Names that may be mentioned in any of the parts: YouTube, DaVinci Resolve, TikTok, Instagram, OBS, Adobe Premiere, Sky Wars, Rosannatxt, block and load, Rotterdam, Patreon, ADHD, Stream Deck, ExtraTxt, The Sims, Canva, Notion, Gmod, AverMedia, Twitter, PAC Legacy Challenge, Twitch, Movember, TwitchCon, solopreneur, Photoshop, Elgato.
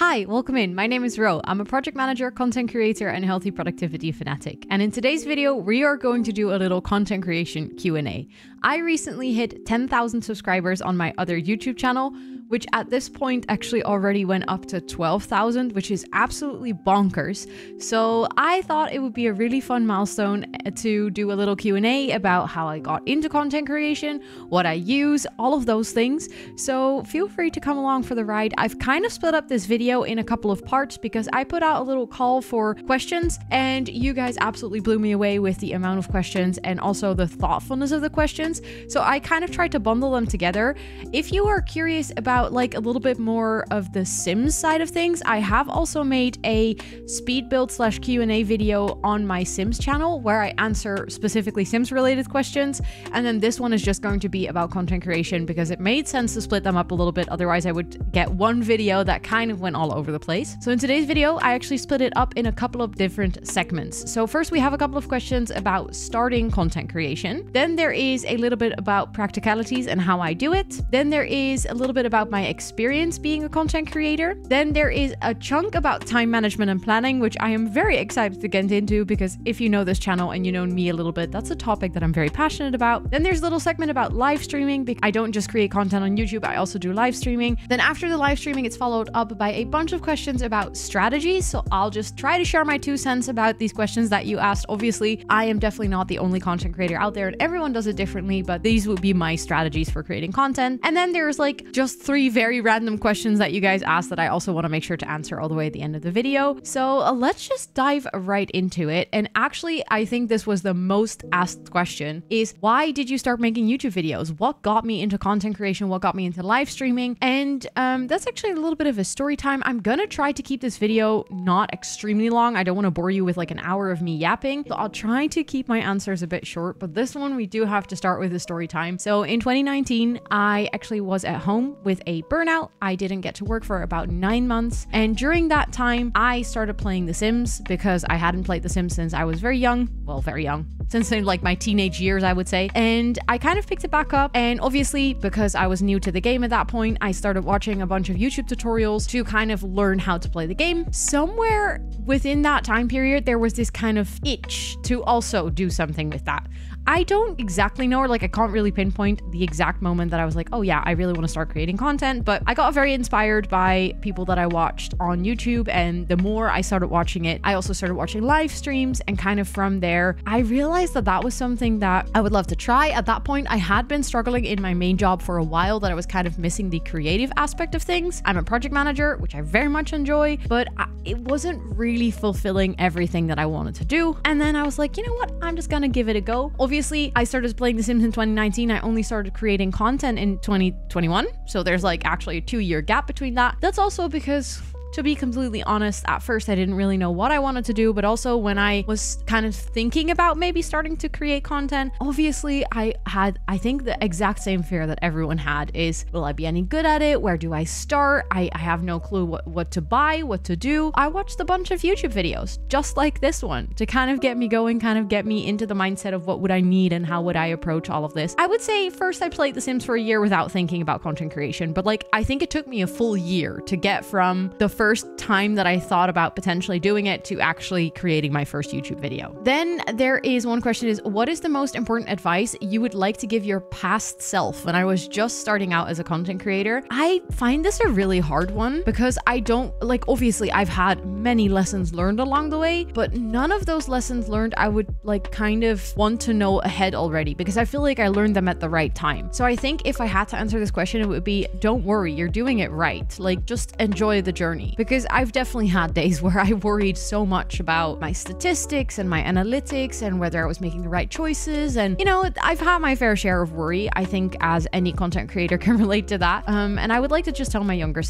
Hi, welcome in. My name is Ro. I'm a project manager, content creator, and healthy productivity fanatic. And in today's video, we are going to do a little content creation Q&A. I recently hit 10,000 subscribers on my other YouTube channel, which at this point actually already went up to 12,000, which is absolutely bonkers. So I thought it would be a really fun milestone to do a little Q&A about how I got into content creation, what I use, all of those things. So feel free to come along for the ride. I've kind of split up this video in a couple of parts because I put out a little call for questions and you guys absolutely blew me away with the amount of questions and also the thoughtfulness of the questions. So I kind of tried to bundle them together. If you are curious about like a little bit more of the Sims side of things, I have also made a speed build slash Q&A video on my Sims channel where I answer specifically Sims related questions, and then this one is just going to be about content creation because it made sense to split them up a little bit, otherwise I would get one video that kind of went all over the place. So in today's video I actually split it up in a couple of different segments. So first we have a couple of questions about starting content creation, then there is a little bit about practicalities and how I do it, then there is a little bit about my experience being a content creator. Then there is a chunk about time management and planning, which I am very excited to get into because if you know this channel and you know me a little bit, that's a topic that I'm very passionate about. Then there's a little segment about live streaming because I don't just create content on YouTube, I also do live streaming. Then after the live streaming, it's followed up by a bunch of questions about strategies. So I'll just try to share my 2 cents about these questions that you asked. Obviously, I am definitely not the only content creator out there and everyone does it differently, but these would be my strategies for creating content. And then there's like just three very random questions that you guys asked that I also want to make sure to answer all the way at the end of the video. So let's just dive right into it. And actually, I think this was the most asked question is, why did you start making YouTube videos? What got me into content creation? What got me into live streaming? And that's actually a little bit of a story time. I'm going to try to keep this video not extremely long. I don't want to bore you with like an hour of me yapping. So I'll try to keep my answers a bit short, but this one we do have to start with a story time. So in 2019, I actually was at home with a burnout. I didn't get to work for about 9 months. And during that time, I started playing The Sims because I hadn't played The Sims since I was very young. Well, very young. Since like my teenage years, I would say. And I kind of picked it back up. And obviously, because I was new to the game at that point, I started watching a bunch of YouTube tutorials to kind of learn how to play the game. Somewhere within that time period, there was this kind of itch to also do something with that. I don't exactly know, or like I can't really pinpoint the exact moment that I was like, oh yeah, I really want to start creating content, but I got very inspired by people that I watched on YouTube, and the more I started watching it, I also started watching live streams, and kind of from there, I realized that that was something that I would love to try. At that point, I had been struggling in my main job for a while, that I was kind of missing the creative aspect of things. I'm a project manager, which I very much enjoy, but it wasn't really fulfilling everything that I wanted to do. And then I was like, you know what? I'm just gonna give it a go. Obviously, I started playing The Sims in 2019. I only started creating content in 2021. So there's like actually a 2-year gap between that. That's also because, to be completely honest, at first I didn't really know what I wanted to do, but also when I was kind of thinking about maybe starting to create content, obviously I had, I think, the exact same fear that everyone had is, will I be any good at it? Where do I start? I have no clue what to buy, what to do. I watched a bunch of YouTube videos just like this one to kind of get me going, kind of get me into the mindset of what would I need and how would I approach all of this. I would say first I played The Sims for a year without thinking about content creation, but like I think it took me a full year to get from the first time that I thought about potentially doing it to actually creating my first YouTube video. Then there is one question is, what is the most important advice you would like to give your past self when I was just starting out as a content creator? I find this a really hard one because I don't, like, obviously I've had many lessons learned along the way, but none of those lessons learned I would like kind of want to know ahead already because I feel like I learned them at the right time. So I think if I had to answer this question, it would be, don't worry, you're doing it right. Like, just enjoy the journey. Because I've definitely had days where I worried so much about my statistics and my analytics and whether I was making the right choices. And, you know, I've had my fair share of worry. I think as any content creator can relate to that. And I would like to just tell my younger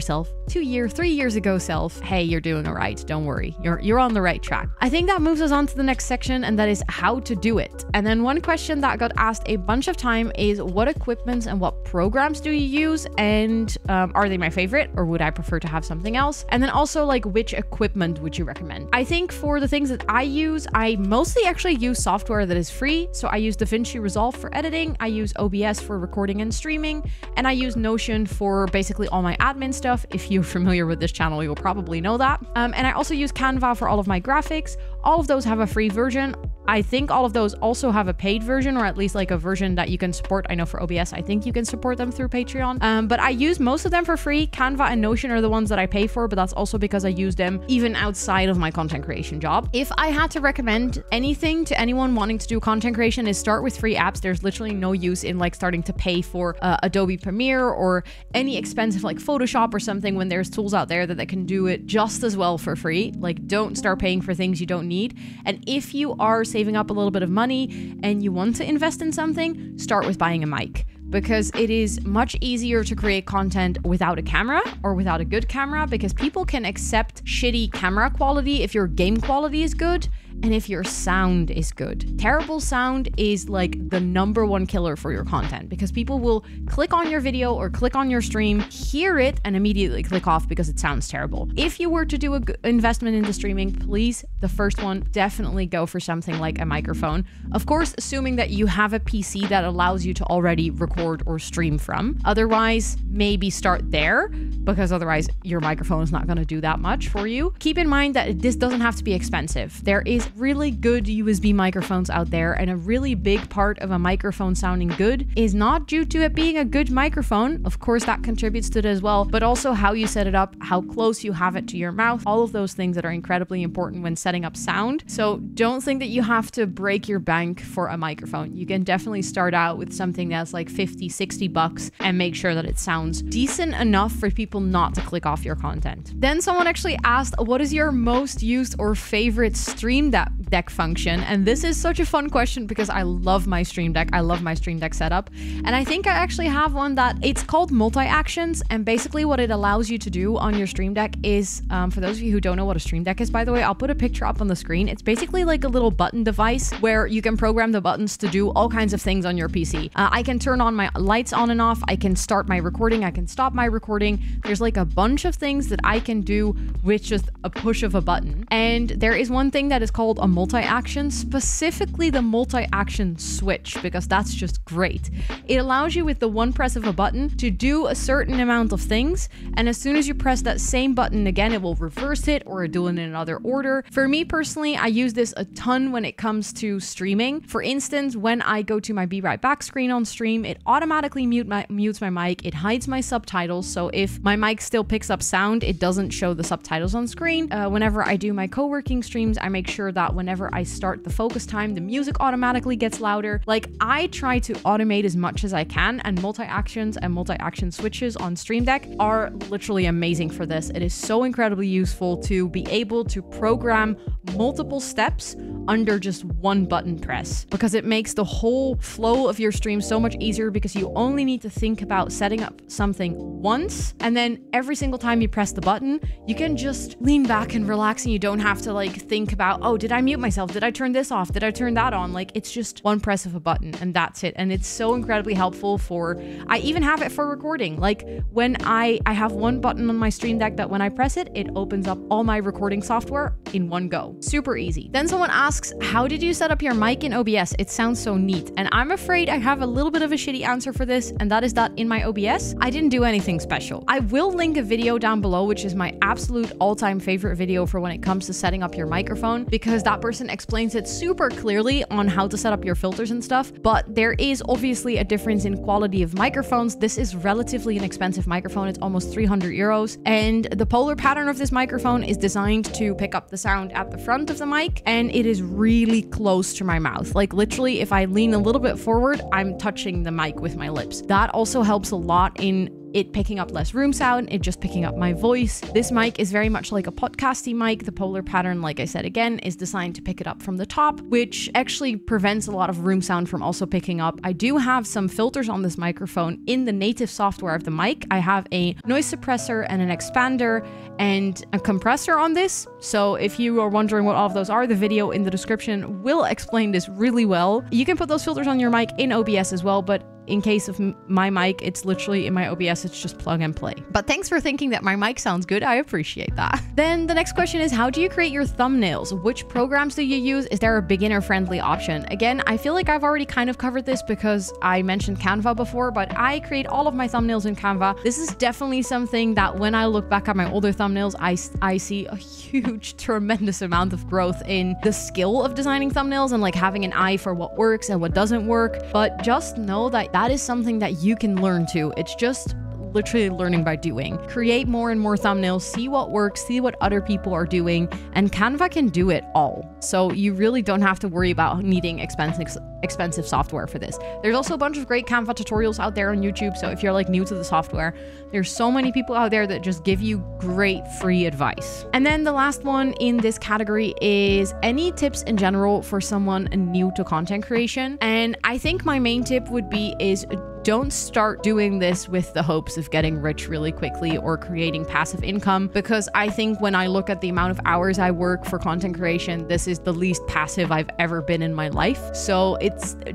self, 3 years ago self, hey, you're doing all right. Don't worry. You're on the right track. I think that moves us on to the next section, and that is how to do it. And then one question that got asked a bunch of time is, what equipments and what programs do you use? And are they my favorite, or would I prefer to have something something else? And then also, like, which equipment would you recommend? I think for the things that I use, I mostly actually use software that is free. So I use DaVinci Resolve for editing, I use OBS for recording and streaming, and I use Notion for basically all my admin stuff. If you're familiar with this channel, you'll probably know that. And I also use Canva for all of my graphics. All of those have a free version. I think all of those also have a paid version, or at least like a version that you can support. I know for OBS, I think you can support them through Patreon, but I use most of them for free. Canva and Notion are the ones that I pay for, but that's also because I use them even outside of my content creation job. If I had to recommend anything to anyone wanting to do content creation, is start with free apps. There's literally no use in like starting to pay for Adobe Premiere or any expensive like Photoshop or something when there's tools out there that can do it just as well for free. Like, don't start paying for things you don't need. And if you are saving up a little bit of money and you want to invest in something, start with buying a mic, because it is much easier to create content without a camera or without a good camera, because people can accept shitty camera quality if your game quality is good and if your sound is good. Terrible sound is like the #1 killer for your content, because people will click on your video or click on your stream, hear it, and immediately click off because it sounds terrible. If you were to do an investment into streaming, please, the first one, definitely go for something like a microphone. Of course, assuming that you have a PC that allows you to already record or stream from. Otherwise, maybe start there, because otherwise your microphone is not gonna do that much for you. Keep in mind that this doesn't have to be expensive. There is really good USB microphones out there, and a really big part of a microphone sounding good is not due to it being a good microphone. Of course, that contributes to it as well, but also how you set it up, how close you have it to your mouth, all of those things that are incredibly important when setting up sound. So don't think that you have to break your bank for a microphone. You can definitely start out with something that's like 50, 60 bucks and make sure that it sounds decent enough for people not to click off your content. Then someone actually asked, what is your most used or favorite Stream Deck function? And this is such a fun question, because I love my Stream Deck. I love my Stream Deck setup. And I think I actually have one that it's called multi-actions. And basically what it allows you to do on your Stream Deck is, for those of you who don't know what a Stream Deck is, by the way, I'll put a picture up on the screen. It's basically like a little button device where you can program the buttons to do all kinds of things on your PC. I can turn on my lights on and off. I can start my recording. I can stop my recording. There's like a bunch of things that I can do with just a push of a button. And there is one thing that is called a multi-action, specifically the multi-action switch, because that's just great. It allows you with the one press of a button to do a certain amount of things, and as soon as you press that same button again, it will reverse it or do it in another order. For me personally, I use this a ton when it comes to streaming. For instance, when I go to my Be Right Back screen on stream, it automatically mutes my mic, it hides my subtitles, so if my mic still picks up sound, it doesn't show the subtitles on screen. Whenever I do my co-working streams, I make sure that whenever I start the focus time, the music automatically gets louder. Like, I try to automate as much as I can, and multi-actions and multi-action switches on Stream Deck are literally amazing for this. It is so incredibly useful to be able to program multiple steps under just one button press, because it makes the whole flow of your stream so much easier, because you only need to think about setting up something once, and then every single time you press the button, you can just lean back and relax, and you don't have to like think about, oh, did I mute myself? Did I turn this off? Did I turn that on? Like, it's just one press of a button and that's it. And it's so incredibly helpful for, I even have it for recording. Like, when I have one button on my Stream Deck that when I press it, it opens up all my recording software in one go. Super easy. Then someone asks, how did you set up your mic in OBS? It sounds so neat. And I'm afraid I have a little bit of a shitty answer for this. And that is that in my OBS, I didn't do anything special. I will link a video down below, which is my absolute all-time favorite video for when it comes to setting up your microphone, because that person explains it super clearly on how to set up your filters and stuff. But there is obviously a difference in quality of microphones. This is relatively an expensive microphone. It's almost 300 euros. And the polar pattern of this microphone is designed to pick up the sound at the front of the mic. And it is really close to my mouth. Like, literally, if I lean a little bit forward, I'm touching the mic with my lips. That also helps a lot in it picking up less room sound, it just picking up my voice. This mic is very much like a podcasty mic. The polar pattern, like I said again, is designed to pick it up from the top, which actually prevents a lot of room sound from also picking up. I do have some filters on this microphone in the native software of the mic. I have a noise suppressor and an expander and a compressor on this. So if you are wondering what all of those are, the video in the description will explain this really well. You can put those filters on your mic in OBS as well, but In case of my mic, it's literally in my OBS, it's just plug and play. But thanks for thinking that my mic sounds good. I appreciate that. Then the next question is, how do you create your thumbnails? Which programs do you use? Is there a beginner-friendly option? Again, I feel like I've already kind of covered this because I mentioned Canva before, but I create all of my thumbnails in Canva. This is definitely something that when I look back at my older thumbnails, I see a huge, tremendous amount of growth in the skill of designing thumbnails and like having an eye for what works and what doesn't work. But just know that that is something that you can learn to. It's just literally learning by doing. Create more and more thumbnails, see what works, see what other people are doing, and Canva can do it all. So you really don't have to worry about needing expensive software for this. There's also a bunch of great Canva tutorials out there on YouTube. So if you're like new to the software, there's so many people out there that just give you great free advice. And then the last one in this category is any tips in general for someone new to content creation. And I think my main tip would be is don't start doing this with the hopes of getting rich really quickly or creating passive income, because I think when I look at the amount of hours I work for content creation, this is the least passive I've ever been in my life. So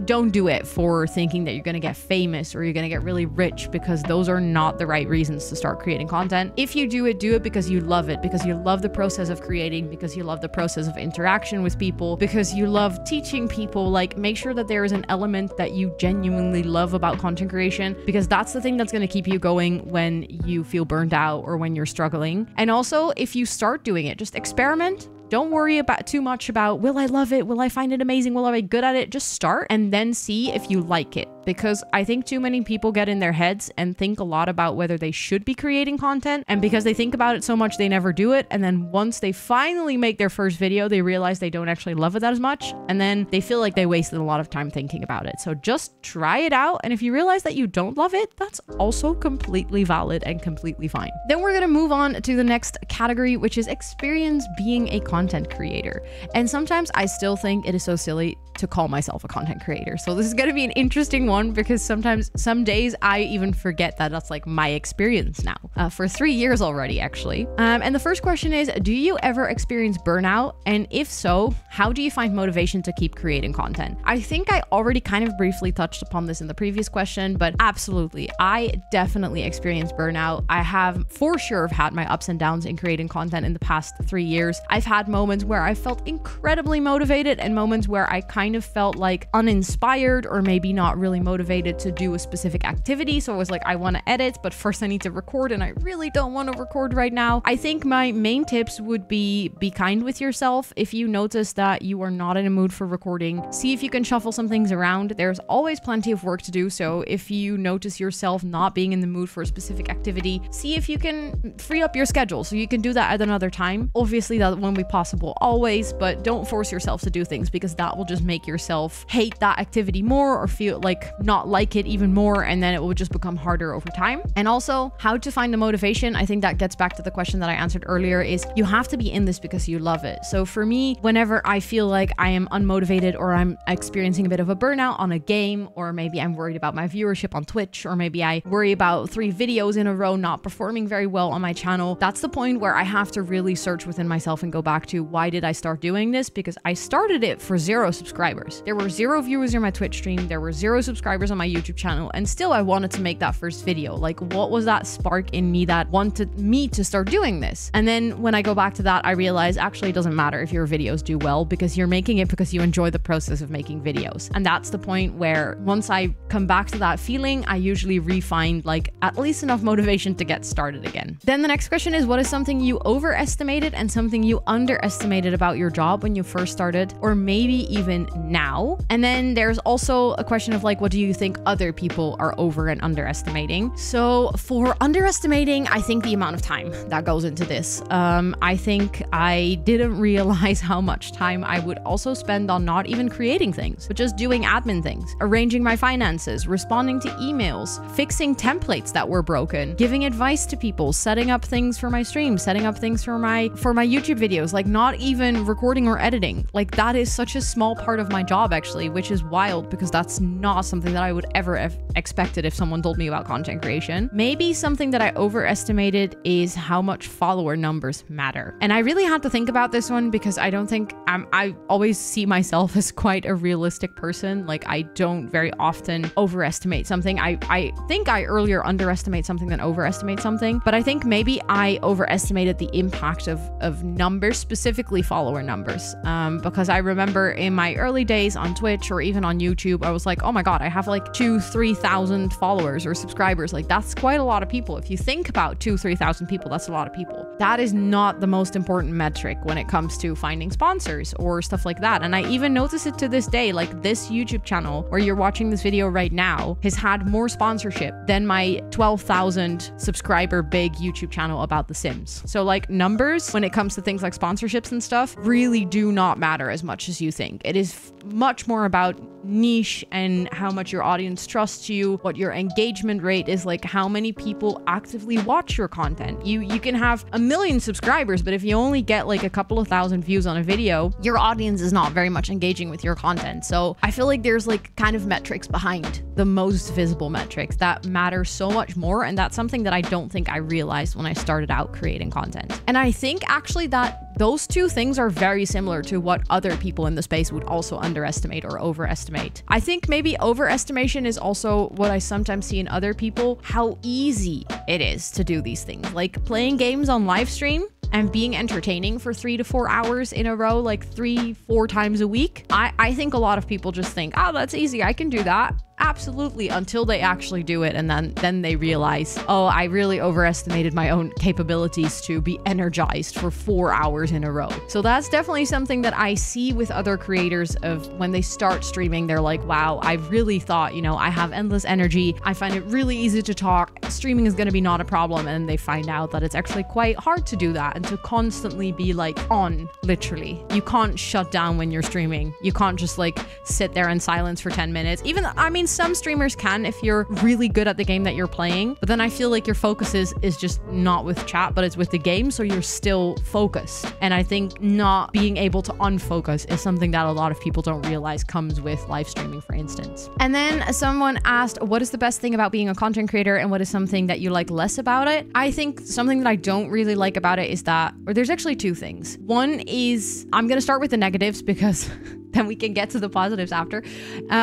don't do it for thinking that you're going to get famous or you're going to get really rich, because those are not the right reasons to start creating content. If you do it because you love it, because you love the process of creating, because you love the process of interaction with people, because you love teaching people. Like, make sure that there is an element that you genuinely love about content creation, because that's the thing that's going to keep you going when you feel burned out or when you're struggling. And also, if you start doing it, just experiment. Don't worry about too much about, will I love it? Will I find it amazing? Will I be good at it? Just start and then see if you like it. Because I think too many people get in their heads and think a lot about whether they should be creating content. And because they think about it so much, they never do it. And then once they finally make their first video, they realize they don't actually love it that as much. And then they feel like they wasted a lot of time thinking about it. So just try it out. And if you realize that you don't love it, that's also completely valid and completely fine. Then we're gonna move on to the next category, which is experience being a content creator. And sometimes I still think it is so silly to call myself a content creator. So this is gonna be an interesting one, because sometimes, some days I even forget that that's like my experience now for 3 years already, actually. And the first question is, do you ever experience burnout? And if so, how do you find motivation to keep creating content? I think I already kind of briefly touched upon this in the previous question, but absolutely, I definitely experience burnout. I have for sure had my ups and downs in creating content in the past 3 years. I've had moments where I felt incredibly motivated and moments where I kind of felt like uninspired or maybe not really motivated to do a specific activity. So I was like, I want to edit, but first I need to record, and I really don't want to record right now. I think my main tips would be kind with yourself. If you notice that you are not in a mood for recording, see if you can shuffle some things around. There's always plenty of work to do. So if you notice yourself not being in the mood for a specific activity, see if you can free up your schedule so you can do that at another time. Obviously that won't be possible always, but don't force yourself to do things, because that will just make yourself hate that activity more or feel like not like it even more, and then it will just become harder over time. And also, how to find the motivation. I think that gets back to the question that I answered earlier, is you have to be in this because you love it. So for me, whenever I feel like I am unmotivated or I'm experiencing a bit of a burnout on a game, or maybe I'm worried about my viewership on Twitch, or maybe I worry about 3 videos in a row not performing very well on my channel, that's the point where I have to really search within myself and go back to, why did I start doing this? Because I started it for 0 subscribers. There were 0 viewers in my Twitch stream. There were 0 subscribers on my YouTube channel, and still I wanted to make that first video. Like, what was that spark in me that wanted me to start doing this? And then when I go back to that, I realize actually it doesn't matter if your videos do well, because you're making it because you enjoy the process of making videos. And that's the point where once I come back to that feeling, I usually re-find like at least enough motivation to get started again. Then the next question is, what is something you overestimated and something you underestimated about your job when you first started, or maybe even now? And then there's also a question of like, what do you think other people are over and underestimating? So for underestimating, I think the amount of time that goes into this. I think I didn't realize how much time I would also spend on not even creating things, but just doing admin things, arranging my finances, responding to emails, fixing templates that were broken, giving advice to people, setting up things for my stream, setting up things for my YouTube videos, like not even recording or editing. Like, that is such a small part of my job actually, which is wild, because that's not something something that I would ever have expected if someone told me about content creation. Maybe something that I overestimated is how much follower numbers matter. And I really had to think about this one because I don't think I always see myself as quite a realistic person. Like, I don't very often overestimate something. I think I earlier underestimate something than overestimate something, but I think maybe I overestimated the impact of numbers, specifically follower numbers, because I remember in my early days on Twitch or even on YouTube, I was like, oh my God, I have like 2,000 to 3,000 followers or subscribers. Like, that's quite a lot of people. If you think about 2,000 to 3,000 people, that's a lot of people. That is not the most important metric when it comes to finding sponsors or stuff like that. And I even notice it to this day, like this YouTube channel where you're watching this video right now has had more sponsorship than my 12,000 subscriber big YouTube channel about The Sims. So like, numbers when it comes to things like sponsorships and stuff really do not matter as much as you think. It is much more about niche and how much your audience trusts you, what your engagement rate is, like how many people actively watch your content. You can have 1 million subscribers, but if you only get like a couple of thousand views on a video, your audience is not very much engaging with your content. So I feel like there's like kind of metrics behind the most visible metrics that matter so much more. And that's something that I don't think I realized when I started out creating content. And I think actually that those two things are very similar to what other people in the space would also underestimate or overestimate. I think maybe overestimation is also what I sometimes see in other people, how easy it is to do these things, like playing games on live stream and being entertaining for 3 to 4 hours in a row, like 3-4 times a week. I think a lot of people just think, oh, that's easy, I can do that. Absolutely, until they actually do it, and then they realize, oh, I really overestimated my own capabilities to be energized for 4 hours in a row. So that's definitely something that I see with other creators, of when they start streaming, they're like, wow, I really thought, you know, I have endless energy, I find it really easy to talk, streaming is going to be not a problem, and they find out that it's actually quite hard to do that and to constantly be like on. Literally, you can't shut down when you're streaming. You can't just like sit there in silence for 10 minutes. Even, I mean, some streamers can if you're really good at the game that you're playing, but then I feel like your focus is just not with chat, but it's with the game, so you're still focused. And I think not being able to unfocus is something that a lot of people don't realize comes with live streaming, for instance. And then someone asked, what is the best thing about being a content creator and what is something that you like less about it? I think something that I don't really like about it is that, or there's actually two things. One is, I'm gonna start with the negatives because then we can get to the positives after.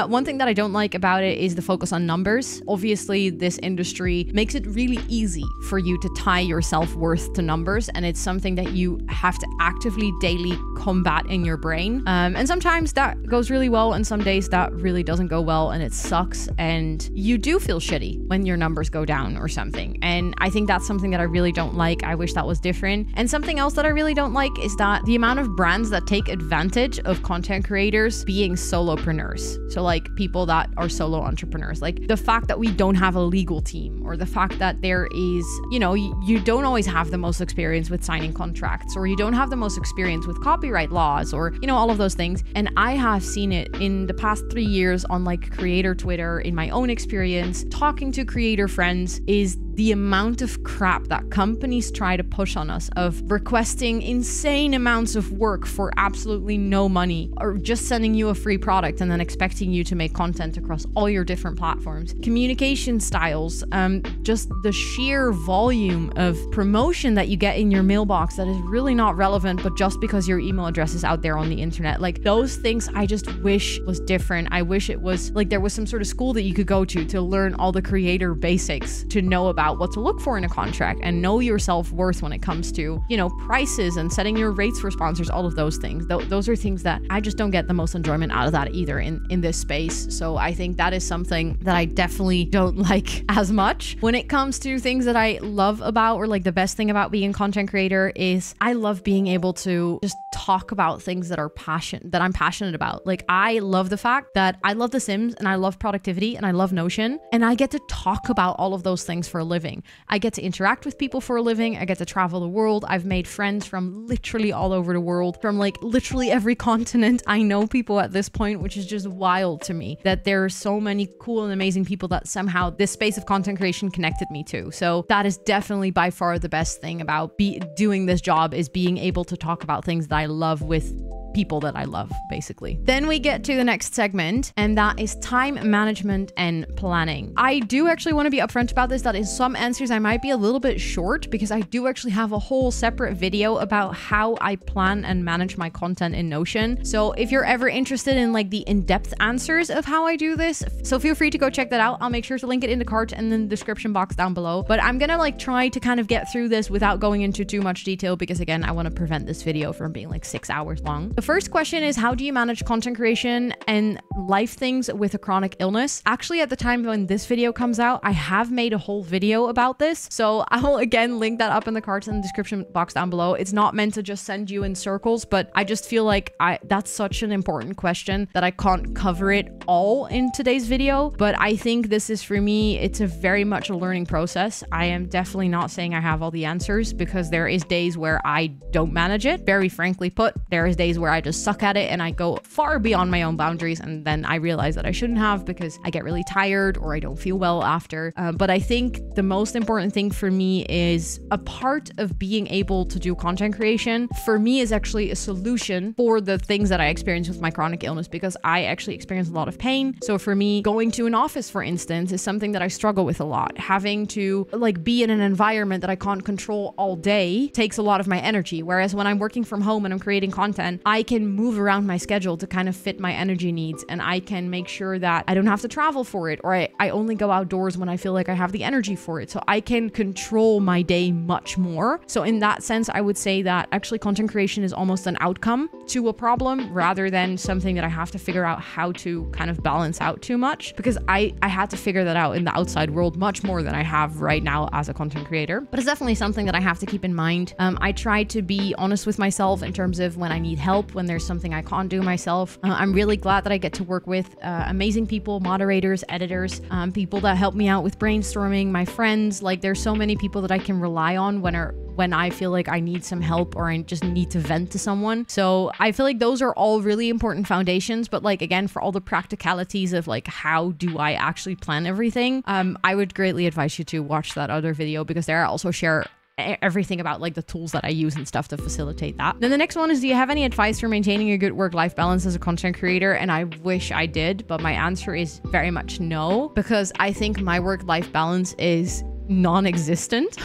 One thing that I don't like about it is the focus on numbers. Obviously, this industry makes it really easy for you to tie your self-worth to numbers, and it's something that you have to actively daily combat in your brain. And sometimes that goes really well, and some days that really doesn't go well, and it sucks, and you do feel shitty when your numbers go down or something. And I think that's something that I really don't like. I wish that was different. And something else that I really don't like is that the amount of brands that take advantage of content creators being solopreneurs. So like people that are solo entrepreneurs, like the fact that we don't have a legal team, or the fact that there is, you know, you don't always have the most experience with signing contracts, or you don't have the most experience with copyright laws, or, you know, all of those things. And I have seen it in the past 3 years on like creator Twitter, in my own experience, talking to creator friends, is the amount of crap that companies try to push on us of requesting insane amounts of work for absolutely no money, or just sending you a free product and then expecting you to make content across all your different platforms. Communication styles, just the sheer volume of promotion that you get in your mailbox that is really not relevant, but just because your email address is out there on the internet. Like those things I just wish was different. I wish it was like there was some sort of school that you could go to learn all the creator basics, to know about what to look for in a contract and know your self-worth when it comes to, you know, prices and setting your rates for sponsors, all of those things. Those are things that I just don't get the most enjoyment out of that either in this space. So I think that is something that I definitely don't like as much. When it comes to things that I love about, or like the best thing about being a content creator, is I love being able to just talk about things that are that I'm passionate about. Like I love the fact that I love The Sims and I love productivity and I love Notion, and I get to talk about all of those things for a living. I get to interact with people for a living. I get to travel the world. I've made friends from literally all over the world, from like literally every continent. I know people at this point, which is just wild to me, that there are so many cool and amazing people that somehow this space of content creation connected me to. So that is definitely by far the best thing about doing this job, is being able to talk about things that I love with people that I love, basically. Then we get to the next segment, and that is time management and planning. I do actually want to be upfront about this, that in some answers I might be a little bit short, because I do actually have a whole separate video about how I plan and manage my content in Notion. So if you're ever interested in like the in-depth answers of how I do this, so feel free to go check that out. I'll make sure to link it in the card and in the description box down below. But I'm gonna like try to kind of get through this without going into too much detail, because again, I want to prevent this video from being like 6 hours long. The first question is, how do you manage content creation and life things with a chronic illness? Actually, at the time when this video comes out, I have made a whole video about this. So I'll again link that up in the cards in the description box down below. It's not meant to just send you in circles, but I just feel like that's such an important question that I can't cover it all in today's video. But I think this is, for me, it's a very much a learning process. I am definitely not saying I have all the answers, because there is days where I don't manage it. Very frankly put, there is days where I just suck at it and I go far beyond my own boundaries, and then I realize that I shouldn't have, because I get really tired or I don't feel well after. But I think the most important thing for me is, a part of being able to do content creation for me is actually a solution for the things that I experience with my chronic illness, because I actually experience a lot of pain. So for me, going to an office, for instance, is something that I struggle with a lot. Having to like be in an environment that I can't control all day takes a lot of my energy. Whereas when I'm working from home and I'm creating content, I can move around my schedule to kind of fit my energy needs, and I can make sure that I don't have to travel for it, or I only go outdoors when I feel like I have the energy for it. So I can control my day much more. So in that sense, I would say that actually content creation is almost an outcome to a problem rather than something that I have to figure out how to kind of balance out too much, because I had to figure that out in the outside world much more than I have right now as a content creator. But it's definitely something that I have to keep in mind. I try to be honest with myself in terms of when I need help, when there's something I can't do myself. I'm really glad that I get to work with amazing people, moderators, editors, people that help me out with brainstorming, my friends. Like, there's so many people that I can rely on when I feel like I need some help or I just need to vent to someone. So I feel like those are all really important foundations. But like, again, for all the practicalities of like, how do I actually plan everything? I would greatly advise you to watch that other video, because there I also share everything about like the tools that I use and stuff to facilitate that. Then the next one is, do you have any advice for maintaining a good work-life balance as a content creator? And I wish I did, but my answer is very much no, because I think my work-life balance is non-existent.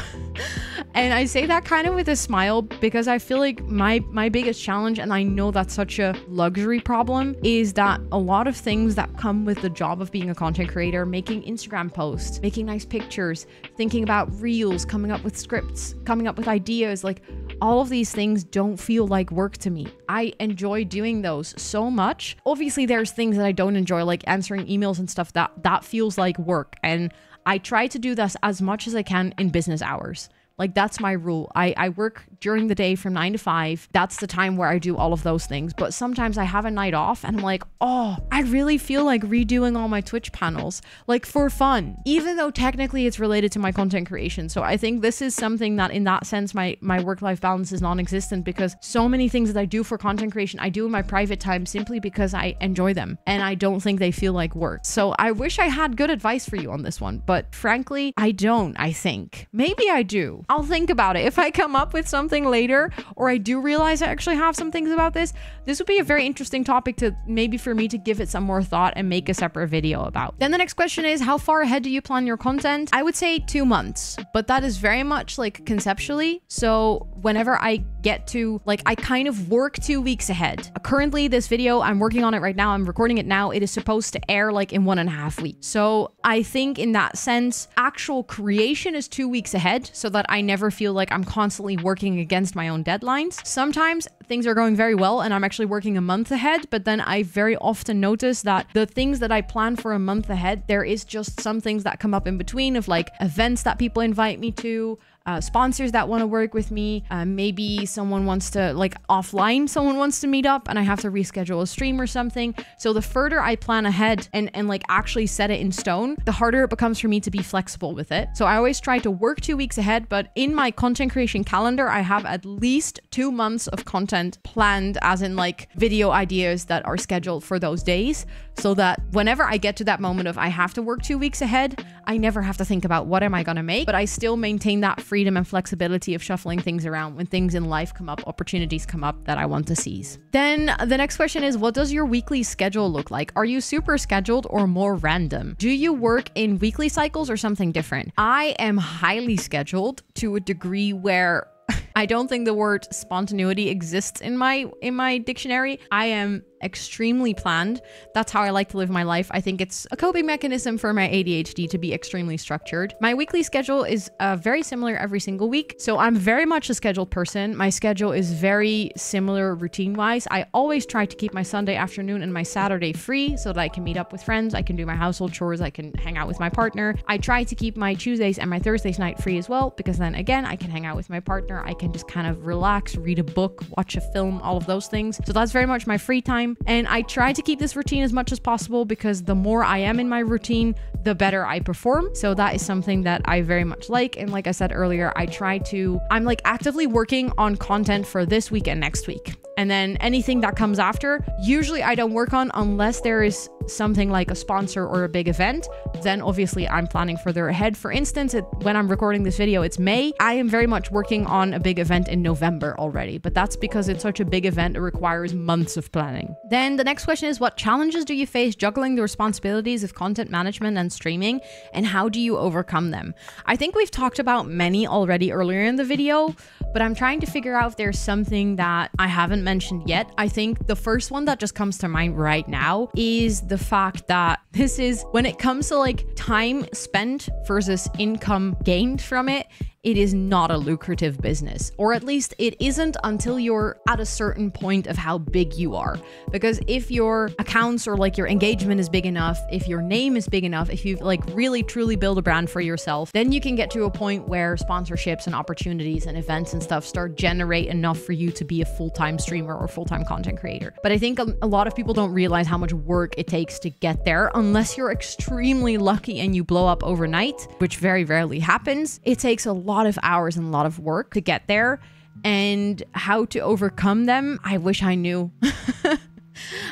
And I say that kind of with a smile, because I feel like my biggest challenge, and I know that's such a luxury problem, is that a lot of things that come with the job of being a content creator, making Instagram posts, making nice pictures, thinking about reels, coming up with scripts, coming up with ideas, like all of these things don't feel like work to me. I enjoy doing those so much. Obviously there's things that I don't enjoy, like answering emails and stuff that feels like work, and I try to do this as much as I can in business hours. Like, that's my rule. I work during the day from 9 to 5. That's the time where I do all of those things. But sometimes I have a night off and I'm like, oh, I really feel like redoing all my Twitch panels, like for fun, even though technically it's related to my content creation. So I think this is something that in that sense, my work-life balance is non-existent, because so many things that I do for content creation, I do in my private time simply because I enjoy them and I don't think they feel like work. So I wish I had good advice for you on this one, but frankly, I don't, I think. Maybe I do. I'll think about it. If I come up with something later, or I do realize I actually have some things about this, this would be a very interesting topic to maybe for me to give it some more thought and make a separate video about. Then the next question is, how far ahead do you plan your content? I would say 2 months, but that is very much like conceptually. So whenever I get to like, I kind of work 2 weeks ahead. Currently this video, I'm working on it right now. I'm recording it now. It is supposed to air like in 1.5 weeks. So I think in that sense, actual creation is 2 weeks ahead, so that I never feel like I'm constantly working against my own deadlines. Sometimes things are going very well and I'm actually working a month ahead, but then I very often notice that the things that I plan for a month ahead, there is just some things that come up in between of like events that people invite me to, sponsors that want to work with me. Maybe someone wants to like offline, someone wants to meet up and I have to reschedule a stream or something. So the further I plan ahead and like actually set it in stone, the harder it becomes for me to be flexible with it. So I always try to work 2 weeks ahead, but in my content creation calendar, I have at least 2 months of content planned, as in like video ideas that are scheduled for those days, so that whenever I get to that moment of I have to work 2 weeks ahead, I never have to think about what am I going to make, but I still maintain that freedom and flexibility of shuffling things around when things in life come up, opportunities come up that I want to seize. Then the next question is, what does your weekly schedule look like? Are you super scheduled or more random? Do you work in weekly cycles or something different? I am highly scheduled to a degree where I don't think the word spontaneity exists in my dictionary. I am extremely planned. That's how I like to live my life. I think it's a coping mechanism for my ADHD to be extremely structured. My weekly schedule is very similar every single week. So I'm very much a scheduled person. My schedule is very similar routine-wise. I always try to keep my Sunday afternoon and my Saturday free so that I can meet up with friends. I can do my household chores. I can hang out with my partner. I try to keep my Tuesdays and my Thursdays night free as well, because then again, I can hang out with my partner. I can just kind of relax, read a book, watch a film, all of those things. So that's very much my free time. And I try to keep this routine as much as possible, because the more I am in my routine, the better I perform. So that is something that I very much like. And like I said earlier, I'm like actively working on content for this week and next week. And then anything that comes after, usually I don't work on unless there is something like a sponsor or a big event. Then obviously I'm planning further ahead. For instance, when I'm recording this video, it's May. I am very much working on a big event in November already, but that's because it's such a big event. It requires months of planning. Then the next question is, what challenges do you face juggling the responsibilities of content management and streaming, and how do you overcome them? I think we've talked about many already earlier in the video, but I'm trying to figure out if there's something that I haven't mentioned yet. I think the first one that just comes to mind right now is the fact that this is, when it comes to like time spent versus income gained from it, it is not a lucrative business, or at least it isn't until you're at a certain point of how big you are. Because if your accounts or like your engagement is big enough, if your name is big enough, if you've like really truly build a brand for yourself, then you can get to a point where sponsorships and opportunities and events and stuff start generate enough for you to be a full-time streamer or full-time content creator. But I think a lot of people don't realize how much work it takes to get there, unless you're extremely lucky and you blow up overnight, which very rarely happens. It takes a lot of hours and a lot of work to get there, and how to overcome them, I wish I knew.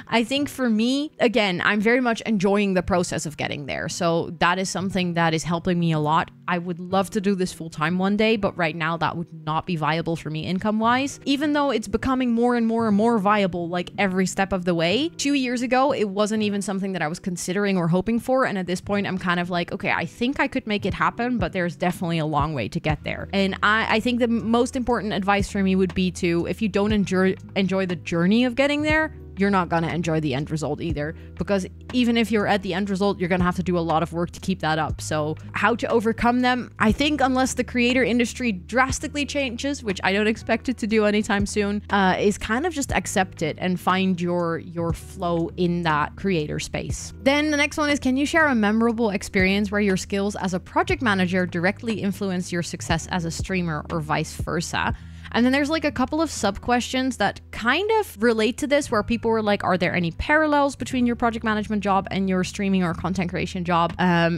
I think for me, again, I'm very much enjoying the process of getting there. So that is something that is helping me a lot. I would love to do this full time one day, but right now that would not be viable for me income wise, even though it's becoming more and more viable, like every step of the way. 2 years ago, it wasn't even something that I was considering or hoping for. And at this point, I'm kind of like, okay, I think I could make it happen, but there's definitely a long way to get there. And I think the most important advice for me would be to, if you don't enjoy the journey of getting there, you're not going to enjoy the end result either, because even if you're at the end result, you're going to have to do a lot of work to keep that up. So how to overcome them? I think unless the creator industry drastically changes, which I don't expect it to do anytime soon, is kind of just accept it and find your flow in that creator space. Then the next one is, can you share a memorable experience where your skills as a project manager directly influence your success as a streamer, or vice versa? And then there's like a couple of sub questions that kind of relate to this, where people were like, are there any parallels between your project management job and your streaming or content creation job?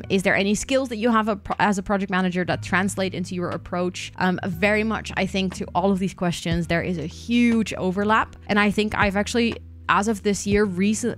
Is there any skills that you have as a project manager that translate into your approach? Very much, I think, to all of these questions, there is a huge overlap. And I think I've actually, as of this year,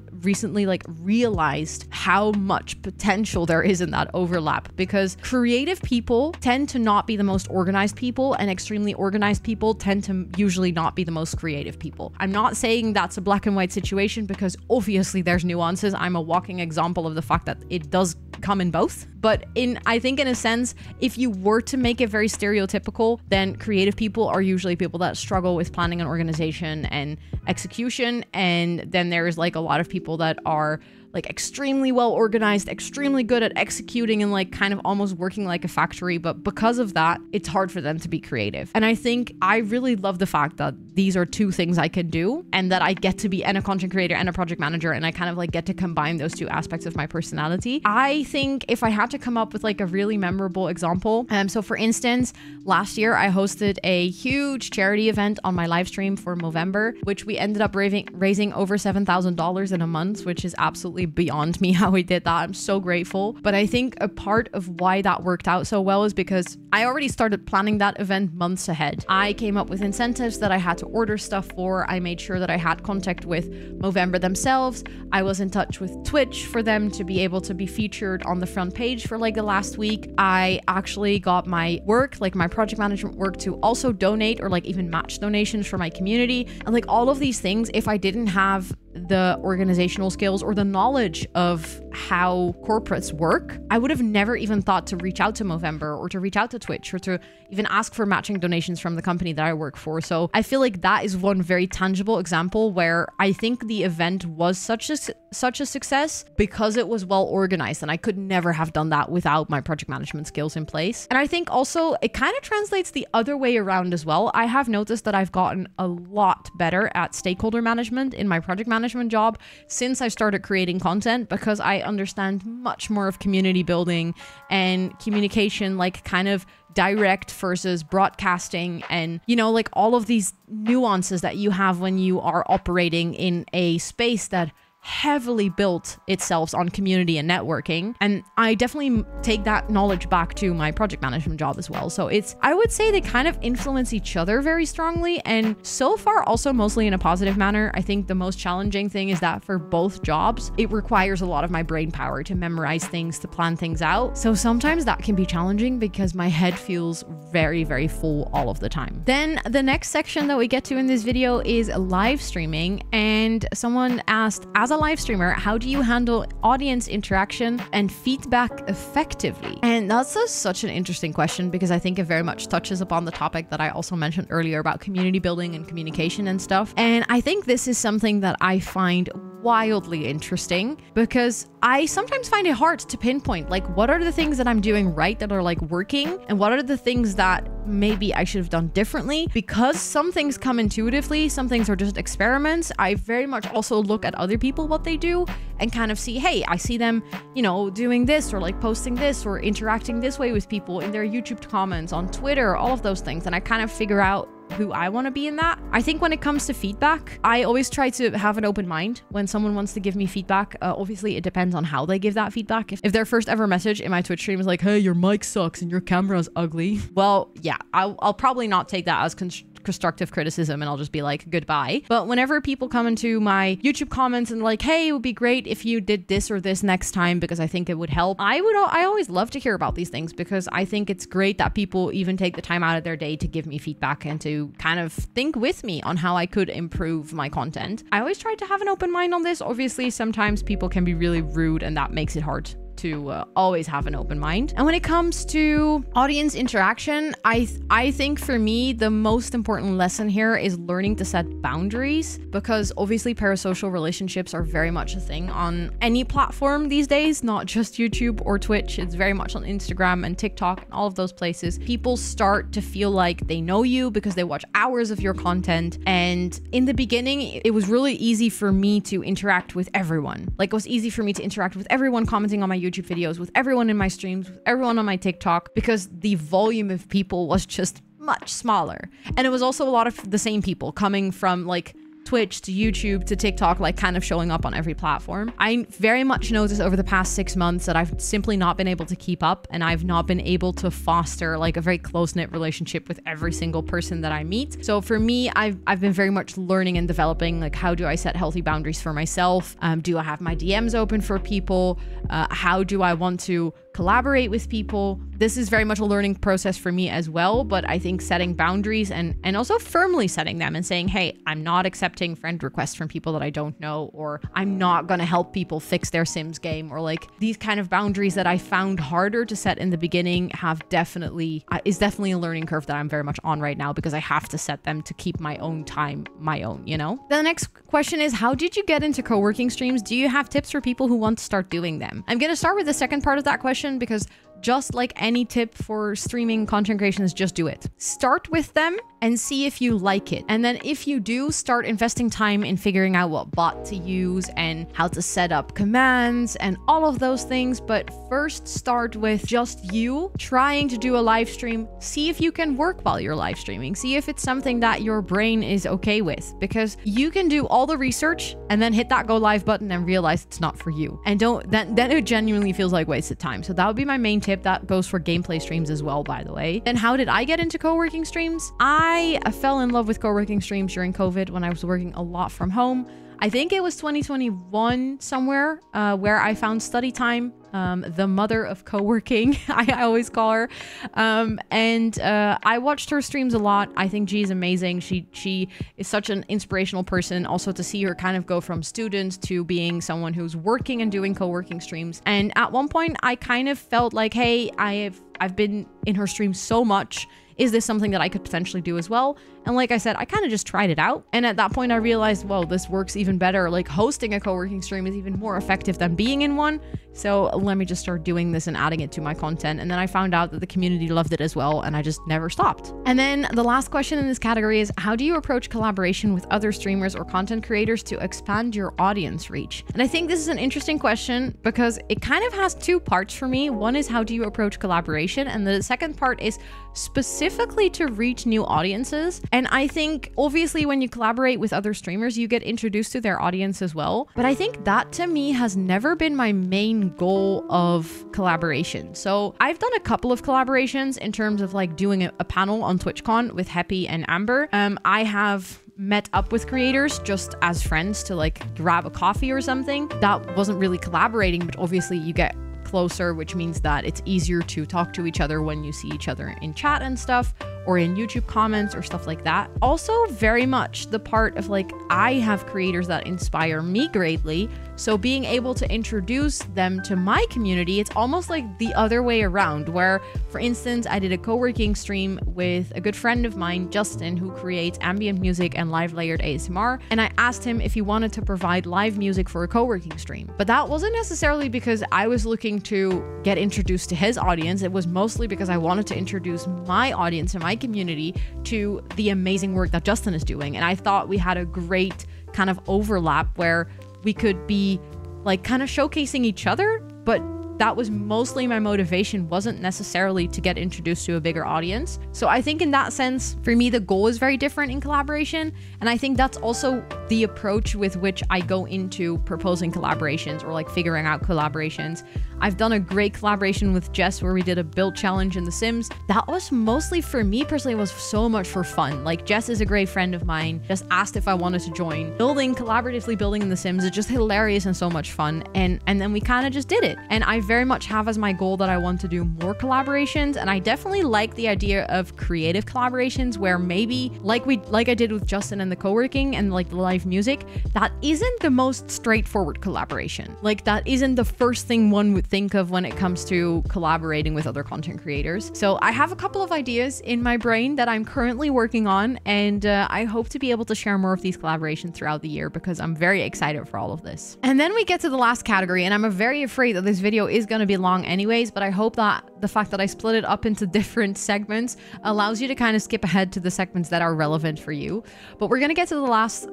recently like realized how much potential there is in that overlap, because creative people tend to not be the most organized people, and extremely organized people tend to usually not be the most creative people. I'm not saying that's a black and white situation, because obviously there's nuances. I'm a walking example of the fact that it does come in both. But I think in a sense, if you were to make it very stereotypical, then creative people are usually people that struggle with planning and organization and execution. And then there's like a lot of people that are like extremely well organized, extremely good at executing, and like kind of almost working like a factory. But because of that, it's hard for them to be creative. And I think I really love the fact that these are two things I can do, and that I get to be a content creator and a project manager, and I kind of like get to combine those two aspects of my personality. I think if I had to come up with like a really memorable example, so for instance, last year I hosted a huge charity event on my live stream for Movember, which we ended up raising over $7,000 in a month, which is absolutely beyond me how we did that. I'm so grateful. But I think a part of why that worked out so well is because I already started planning that event months ahead. I came up with incentives that I had to order stuff for. I made sure that I had contact with Movember themselves. I was in touch with Twitch for them to be able to be featured on the front page for like the last week. I actually got my work, like my project management work, to also donate or like even match donations for my community. And like all of these things, if I didn't have the organizational skills or the knowledge of how corporates work, I would have never even thought to reach out to Movember or to reach out to Twitch or to even ask for matching donations from the company that I work for. So I feel like that is one very tangible example where I think the event was such a success because it was well organized, and I could never have done that without my project management skills in place. And I think also it kind of translates the other way around as well. I have noticed that I've gotten a lot better at stakeholder management in my project management job since I started creating content, because I understand much more of community building and communication, like kind of direct versus broadcasting, and you know, like all of these nuances that you have when you are operating in a space that heavily built itself on community and networking. And I definitely take that knowledge back to my project management job as well. So it's, I would say they kind of influence each other very strongly, and so far also mostly in a positive manner. I think the most challenging thing is that for both jobs, it requires a lot of my brain power to memorize things, to plan things out. So sometimes that can be challenging because my head feels very, very full all of the time. Then the next section that we get to in this video is live streaming. And someone asked, as a live streamer, how do you handle audience interaction and feedback effectively? And that's such an interesting question, because I think it very much touches upon the topic that I also mentioned earlier about community building and communication and stuff. And I think this is something that I find wildly interesting, because I sometimes find it hard to pinpoint, like, what are the things that I'm doing right that are like working, and what are the things that maybe I should have done differently, because some things come intuitively, some things are just experiments. I very much also look at other people, what they do, and kind of see, hey, I see them, you know, doing this or like posting this or interacting this way with people in their YouTube comments, on Twitter, all of those things. And I kind of figure out who I want to be in that. I think when it comes to feedback, I always try to have an open mind when someone wants to give me feedback. Obviously, it depends on how they give that feedback. If their first ever message in my Twitch stream is like, hey, your mic sucks and your camera's ugly. Well, yeah, I'll probably not take that as constructive criticism, and I'll just be like, goodbye. But whenever people come into my YouTube comments and like, hey, it would be great if you did this or this next time because I think it would help, I always love to hear about these things, because I think it's great that people even take the time out of their day to give me feedback and to kind of think with me on how I could improve my content. I always try to have an open mind on this. Obviously, sometimes people can be really rude, and that makes it hard to always have an open mind. And when it comes to audience interaction, I think for me, the most important lesson here is learning to set boundaries, because obviously parasocial relationships are very much a thing on any platform these days, not just YouTube or Twitch. It's very much on Instagram and TikTok and all of those places. People start to feel like they know you because they watch hours of your content. And in the beginning, it was really easy for me to interact with everyone. Like, it was easy for me to interact with everyone commenting on my YouTube videos, with everyone in my streams, with everyone on my TikTok, because the volume of people was just much smaller. And it was also a lot of the same people coming from like Twitch to YouTube to TikTok, like kind of showing up on every platform. I very much noticed over the past 6 months that I've simply not been able to keep up, and I've not been able to foster like a very close-knit relationship with every single person that I meet. So for me, I've been very much learning and developing, like, how do I set healthy boundaries for myself? Do I have my DMs open for people? How do I want to collaborate with people? This is very much a learning process for me as well, but I think setting boundaries and also firmly setting them and saying, hey, I'm not accepting friend requests from people that I don't know, or I'm not going to help people fix their Sims game, or like these kind of boundaries that I found harder to set in the beginning is definitely a learning curve that I'm very much on right now, because I have to set them to keep my own time, my own, you know? The next question is, how did you get into co-working streams? Do you have tips for people who want to start doing them? I'm going to start with the second part of that question, because just like any tip for streaming content creation is just do it. Start with them and see if you like it. And then if you do, start investing time in figuring out what bot to use and how to set up commands and all of those things. But first start with just you trying to do a live stream. See if you can work while you're live streaming. See if it's something that your brain is okay with, because you can do all the research and then hit that go live button and realize it's not for you. And then it genuinely feels like wasted time. So that would be my main tip. That goes for gameplay streams as well, by the way. And how did I get into co-working streams? I I fell in love with co-working streams during COVID when I was working a lot from home. I think it was 2021 somewhere where I found Study Time, the mother of co-working, I always call her. I watched her streams a lot. I think G is amazing. She is such an inspirational person. Also to see her kind of go from student to being someone who's working and doing co-working streams. And at one point I kind of felt like, hey, I've been in her stream so much. Is this something that I could potentially do as well? And like I said, I kind of just tried it out. And at that point I realized, well, this works even better. Like hosting a co-working stream is even more effective than being in one. So let me just start doing this and adding it to my content. And then I found out that the community loved it as well. And I just never stopped. And then the last question in this category is, how do you approach collaboration with other streamers or content creators to expand your audience reach? And I think this is an interesting question because it kind of has two parts for me. One is, how do you approach collaboration? And the second part is specifically to reach new audiences. And I think obviously when you collaborate with other streamers, you get introduced to their audience as well. But I think that to me has never been my main goal of collaboration. So I've done a couple of collaborations in terms of like doing a panel on TwitchCon with Happy and Amber. I have met up with creators just as friends to like grab a coffee or something. That wasn't really collaborating, but obviously you get closer, which means that it's easier to talk to each other when you see each other in chat and stuff, or in YouTube comments or stuff like that. Also very much the part of like, I have creators that inspire me greatly. So being able to introduce them to my community, it's almost like the other way around, where for instance, I did a co-working stream with a good friend of mine, Justin, who creates ambient music and live layered ASMR. And I asked him if he wanted to provide live music for a co-working stream, but that wasn't necessarily because I was looking to get introduced to his audience. It was mostly because I wanted to introduce my audience and my community to the amazing work that Justin is doing. And I thought we had a great kind of overlap where we could be like kind of showcasing each other, but that was mostly my motivation, wasn't necessarily to get introduced to a bigger audience. So I think in that sense, for me, the goal is very different in collaboration. And I think that's also the approach with which I go into proposing collaborations or like figuring out collaborations. I've done a great collaboration with Jess where we did a build challenge in The Sims. That was mostly, for me personally, was so much for fun. Like Jess is a great friend of mine, just asked if I wanted to join. Collaboratively building in The Sims is just hilarious and so much fun. And then we kind of just did it. And I very much have as my goal that I want to do more collaborations. And I definitely like the idea of creative collaborations where maybe like I did with Justin and the co-working and like the live music, that isn't the most straightforward collaboration. Like that isn't the first thing one would think of when it comes to collaborating with other content creators. So I have a couple of ideas in my brain that I'm currently working on, and I hope to be able to share more of these collaborations throughout the year because I'm very excited for all of this. And then we get to the last category, and I'm very afraid that this video is going to be long anyways, but I hope that the fact that I split it up into different segments allows you to kind of skip ahead to the segments that are relevant for you. But we're going to get to the last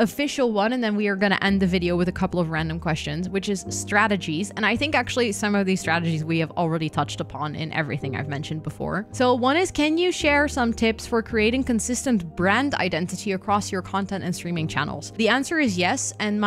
official one, and then we are going to end the video with a couple of random questions, which is strategies. And I think actually some of these strategies we have already touched upon in everything I've mentioned before. So one is, can you share some tips for creating consistent brand identity across your content and streaming channels? The answer is yes, and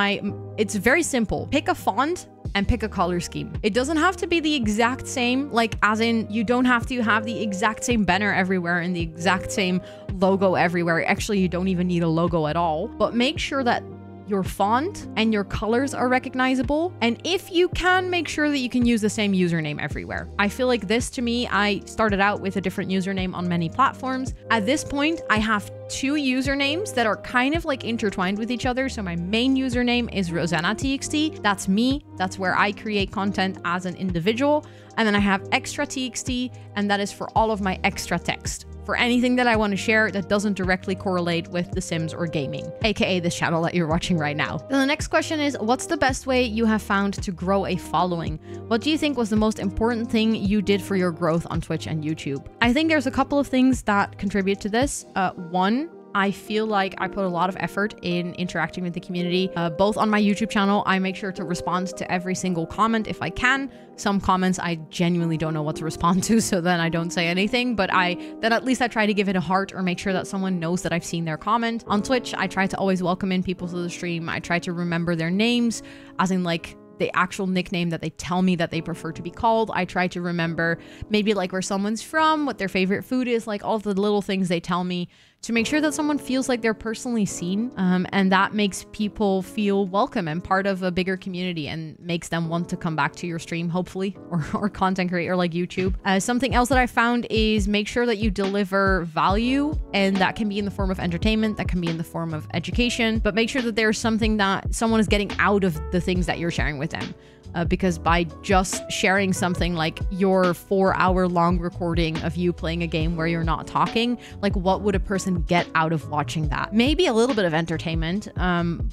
it's very simple. Pick a font and pick a color scheme. It doesn't have to be the exact same, like as in you don't have to have the exact same banner everywhere and the exact same logo everywhere. Actually, you don't even need a logo at all, but make sure that your font and your colors are recognizable. And if you can, make sure that you can use the same username everywhere. I feel like this, to me, I started out with a different username on many platforms. At this point, I have two usernames that are kind of like intertwined with each other. So my main username is Rosannatxt. That's me. That's where I create content as an individual. And then I have ExtraTxt, and that is for all of my extra text. For anything that I want to share that doesn't directly correlate with The Sims or gaming, aka this channel that you're watching right now. Then the next question is, what's the best way you have found to grow a following? What do you think was the most important thing you did for your growth on Twitch and YouTube? I think there's a couple of things that contribute to this. One, I feel like I put a lot of effort in interacting with the community. Both on my YouTube channel, I make sure to respond to every single comment if I can. Some comments I genuinely don't know what to respond to, so then I don't say anything, but then at least I try to give it a heart or make sure that someone knows that I've seen their comment. On Twitch, I try to always welcome in people to the stream. I try to remember their names, as in like the actual nickname that they tell me that they prefer to be called. I try to remember maybe like where someone's from, what their favorite food is, like all the little things they tell me to make sure that someone feels like they're personally seen. And that makes people feel welcome and part of a bigger community and makes them want to come back to your stream, hopefully, or content creator like YouTube. Something else that I found is make sure that you deliver value, and that can be in the form of entertainment, that can be in the form of education, but make sure that there's something that someone is getting out of the things that you're sharing with them. Because by just sharing something like your 4-hour-long recording of you playing a game where you're not talking, like what would a person get out of watching that? Maybe a little bit of entertainment,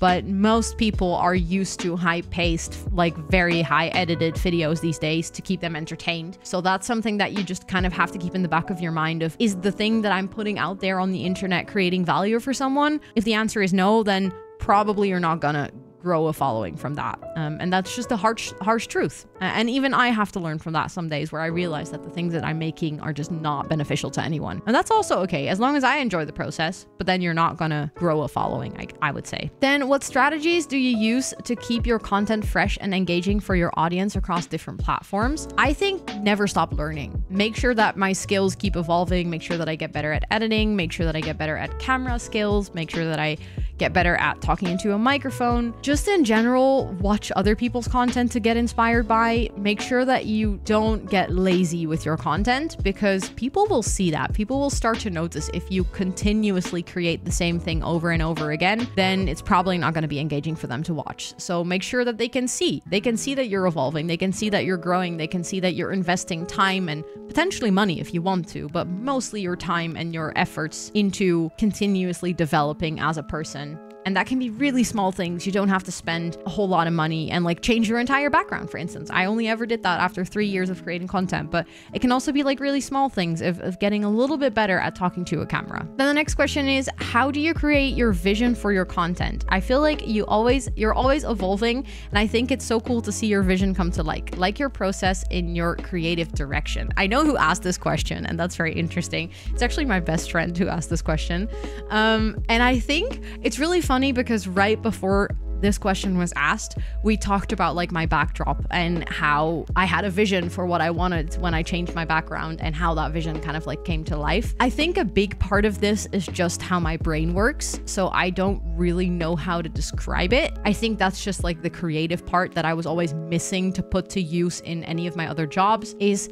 but most people are used to high-paced, like very high-edited videos these days to keep them entertained. So that's something that you just kind of have to keep in the back of your mind of, is the thing that I'm putting out there on the internet creating value for someone? If the answer is no, then probably you're not gonna grow a following from that. And that's just the harsh truth. And even I have to learn from that some days, where I realize that the things that I'm making are just not beneficial to anyone. And that's also okay, as long as I enjoy the process, but then you're not gonna grow a following, I would say. Then what strategies do you use to keep your content fresh and engaging for your audience across different platforms? I think never stop learning. Make sure that my skills keep evolving, make sure that I get better at editing, make sure that I get better at camera skills, make sure that I get better at talking into a microphone. Just in general, watch other people's content to get inspired by. Make sure that you don't get lazy with your content, because people will see that. People will start to notice if you continuously create the same thing over and over again, then it's probably not going to be engaging for them to watch. So make sure that they can see. They can see that you're evolving. They can see that you're growing. They can see that you're investing time and potentially money if you want to, but mostly your time and your efforts into continuously developing as a person. And that can be really small things. You don't have to spend a whole lot of money and like change your entire background, for instance. I only ever did that after 3 years of creating content, but it can also be like really small things of getting a little bit better at talking to a camera. Then the next question is, how do you create your vision for your content? I feel like you're always evolving, and I think it's so cool to see your vision come to like your process in your creative direction. I know who asked this question, and that's very interesting. It's actually my best friend who asked this question. And I think it's really funny because right before this question was asked, we talked about like my backdrop and how I had a vision for what I wanted when I changed my background and how that vision kind of like came to life. I think a big part of this is just how my brain works, so I don't really know how to describe it. I think that's just like the creative part that I was always missing to put to use in any of my other jobs is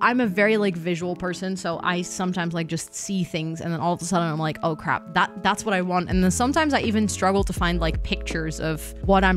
I'm a very like visual person, so I sometimes like just see things and then all of a sudden I'm like, oh crap, that's what I want. And then sometimes I even struggle to find like pictures of what I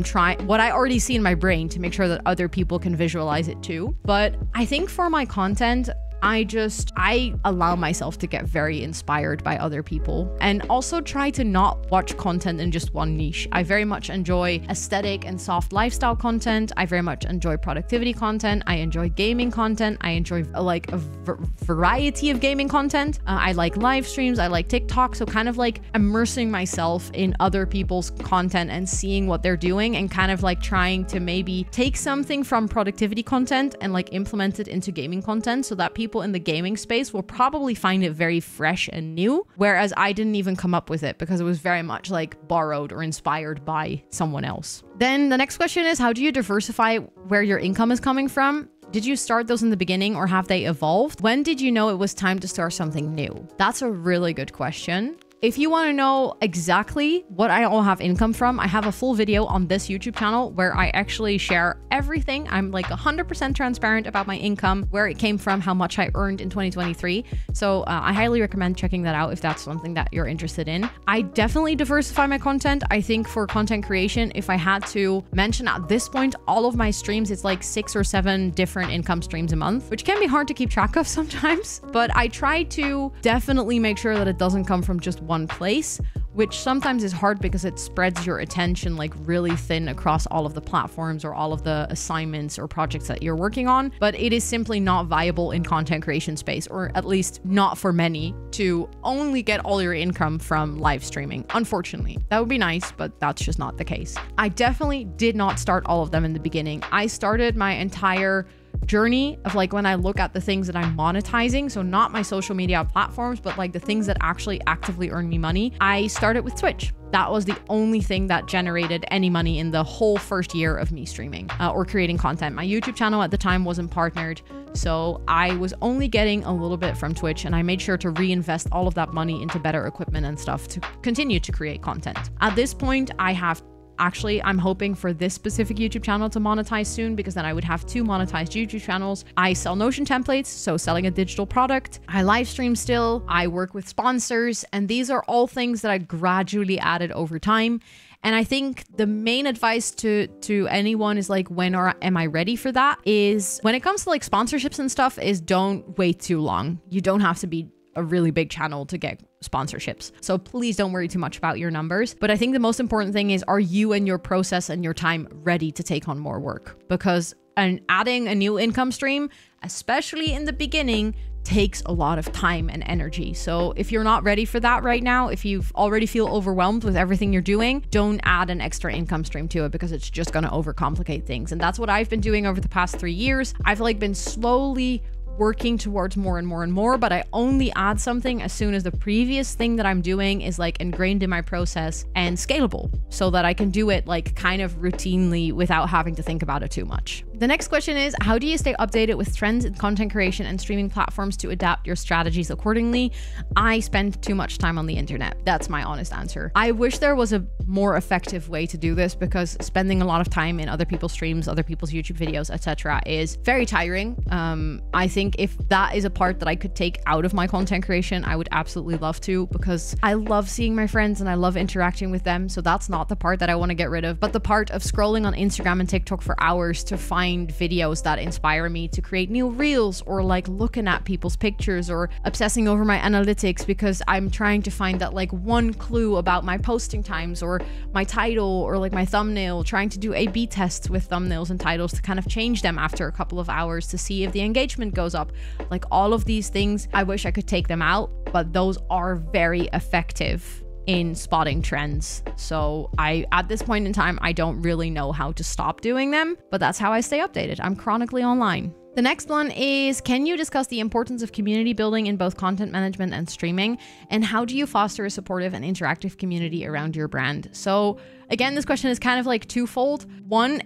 already see in my brain to make sure that other people can visualize it too. But I think for my content, I allow myself to get very inspired by other people, and also try to not watch content in just one niche. I very much enjoy aesthetic and soft lifestyle content. I very much enjoy productivity content. I enjoy gaming content. I enjoy like a variety of gaming content. I like live streams. I like TikTok. So kind of like immersing myself in other people's content and seeing what they're doing, and kind of like trying to maybe take something from productivity content and like implement it into gaming content so that people in the gaming space will probably find it very fresh and new, whereas I didn't even come up with it because it was very much like borrowed or inspired by someone else. Then the next question is, how do you diversify where your income is coming from? Did you start those in the beginning, or have they evolved? When did you know it was time to start something new? That's a really good question. If you want to know exactly what I all have income from, I have a full video on this YouTube channel where I actually share everything. I'm like 100% transparent about my income, where it came from, how much I earned in 2023. So I highly recommend checking that out if that's something that you're interested in. I definitely diversify my content. I think for content creation, if I had to mention at this point, all of my streams, it's like 6 or 7 different income streams a month, which can be hard to keep track of sometimes. But I try to definitely make sure that it doesn't come from just one place, which sometimes is hard because it spreads your attention like really thin across all of the platforms or all of the assignments or projects that you're working on. But it is simply not viable in content creation space, or at least not for many, to only get all your income from live streaming. Unfortunately, that would be nice, but that's just not the case. I definitely did not start all of them in the beginning. I started my entire journey of like when I look at the things that I'm monetizing, so not my social media platforms, but like the things that actually actively earn me money, I started with Twitch. That was the only thing that generated any money in the whole first year of me streaming or creating content. My YouTube channel at the time wasn't partnered, so I was only getting a little bit from Twitch, and I made sure to reinvest all of that money into better equipment and stuff to continue to create content. At this point, I have actually, I'm hoping for this specific YouTube channel to monetize soon, because then I would have two monetized YouTube channels. I sell Notion templates, so selling a digital product. I live stream still. I work with sponsors. And these are all things that I gradually added over time. And I think the main advice to anyone is like, when or am I ready for that, is when it comes to like sponsorships and stuff, is don't wait too long. You don't have to be a really big channel to get sponsorships. So please don't worry too much about your numbers. But I think the most important thing is, are you and your process and your time ready to take on more work? Because adding a new income stream, especially in the beginning, takes a lot of time and energy. So if you're not ready for that right now, if you already feel overwhelmed with everything you're doing, don't add an extra income stream to it, because it's just going to overcomplicate things. And that's what I've been doing over the past 3 years. I've like been slowly working towards more and more and more, but I only add something as soon as the previous thing that I'm doing is like ingrained in my process and scalable, so that I can do it like kind of routinely without having to think about it too much. The next question is, how do you stay updated with trends in content creation and streaming platforms to adapt your strategies accordingly? I spend too much time on the internet. That's my honest answer. I wish there was a more effective way to do this, because spending a lot of time in other people's streams, other people's YouTube videos, etc., is very tiring. I think if that is a part that I could take out of my content creation, I would absolutely love to, because I love seeing my friends and I love interacting with them. So that's not the part that I want to get rid of, but the part of scrolling on Instagram and TikTok for hours to find videos that inspire me to create new reels, or like looking at people's pictures, or obsessing over my analytics because I'm trying to find that like one clue about my posting times or my title or like my thumbnail, trying to do A/B tests with thumbnails and titles to kind of change them after a couple of hours to see if the engagement goes up. Like all of these things, I wish I could take them out, but those are very effective in spotting trends. So I, at this point in time, I don't really know how to stop doing them, but that's how I stay updated. I'm chronically online. The next one is, can you discuss the importance of community building in both content management and streaming? And how do you foster a supportive and interactive community around your brand? So again, this question is kind of like twofold. One,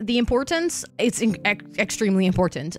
the importance, it's extremely important.